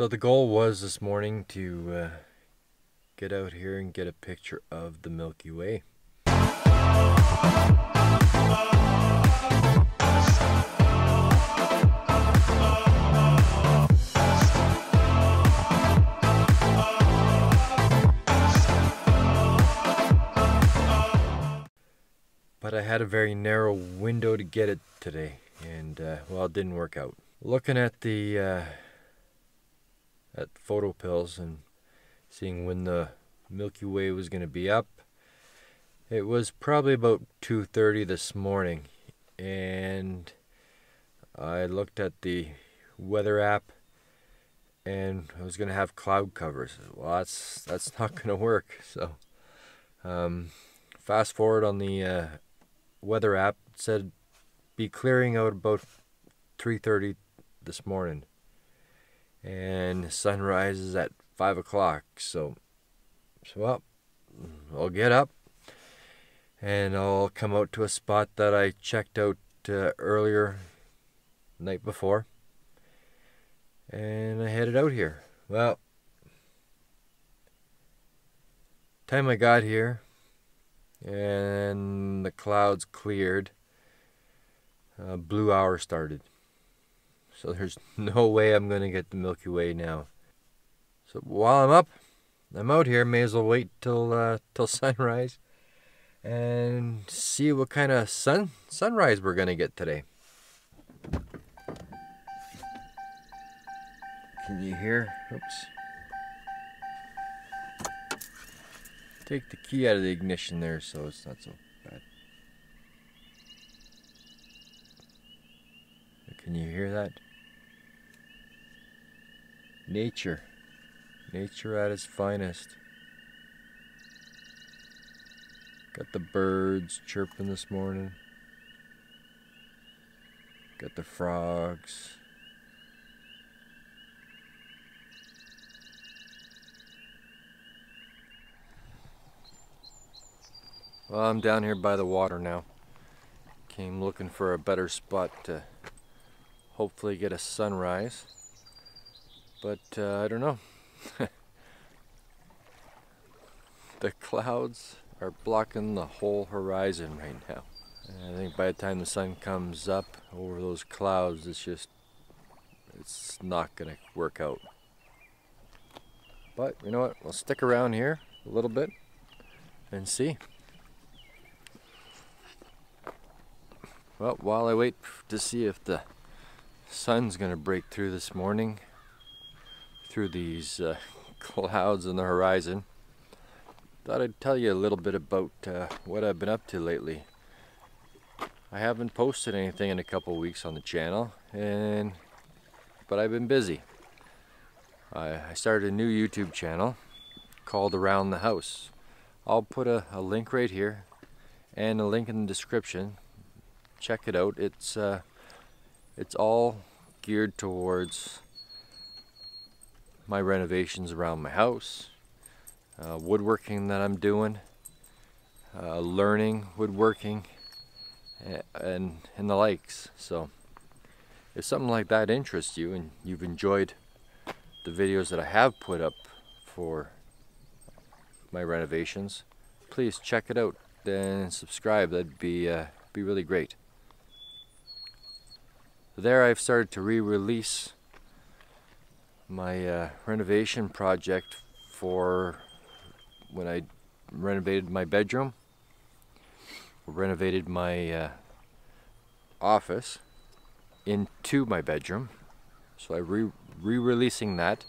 So the goal was this morning to get out here and get a picture of the Milky Way. But I had a very narrow window to get it today, and well, it didn't work out. Looking at the at PhotoPills and seeing when the Milky Way was going to be up, it was probably about 2:30 this morning, and I looked at the weather app, and I was going to have cloud covers. Well, that's not going to work. So fast forward on the weather app, it said be clearing out about 3:30 this morning, and the sun rises at 5 o'clock. So well, I'll get up and I'll come out to a spot that I checked out earlier, the night before, and I headed out here. Well, time I got here and the clouds cleared, blue hour started. So there's no way I'm going to get the Milky Way now. So while I'm out here, may as well wait till sunrise and see what kind of sunrise we're going to get today. Can you hear? Oops. Take the key out of the ignition there so it's not so bad. Can you hear that? Nature. Nature at its finest. Got the birds chirping this morning. Got the frogs. Well, I'm down here by the water now. Came looking for a better spot to hopefully get a sunrise, but I don't know. The clouds are blocking the whole horizon right now. And I think by the time the sun comes up over those clouds, it's not gonna work out. But you know what, we'll stick around here a little bit and see. Well, while I wait to see if the sun's gonna break through this morning through these clouds on the horizon, thought I'd tell you a little bit about what I've been up to lately. I haven't posted anything in a couple weeks on the channel, but I've been busy. I started a new YouTube channel called Around the House. I'll put a link right here and a link in the description. Check it out. It's all geared towards my renovations around my house, woodworking that I'm doing, learning woodworking, and the likes. So if something like that interests you and you've enjoyed the videos that I have put up for my renovations, please check it out and subscribe. That'd be really great. There I've started to re-release my renovation project for when I renovated my bedroom, renovated my office into my bedroom. So I'm re-releasing that.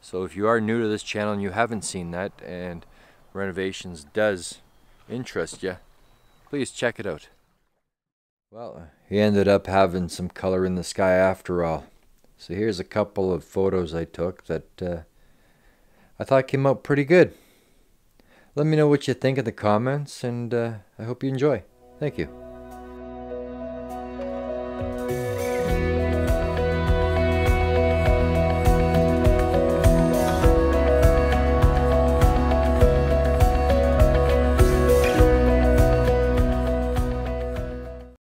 So if you are new to this channel and you haven't seen that, and renovations does interest you, please check it out. Well, he ended up having some color in the sky after all. So here's a couple of photos I took that I thought came out pretty good. Let me know what you think in the comments, and I hope you enjoy. Thank you.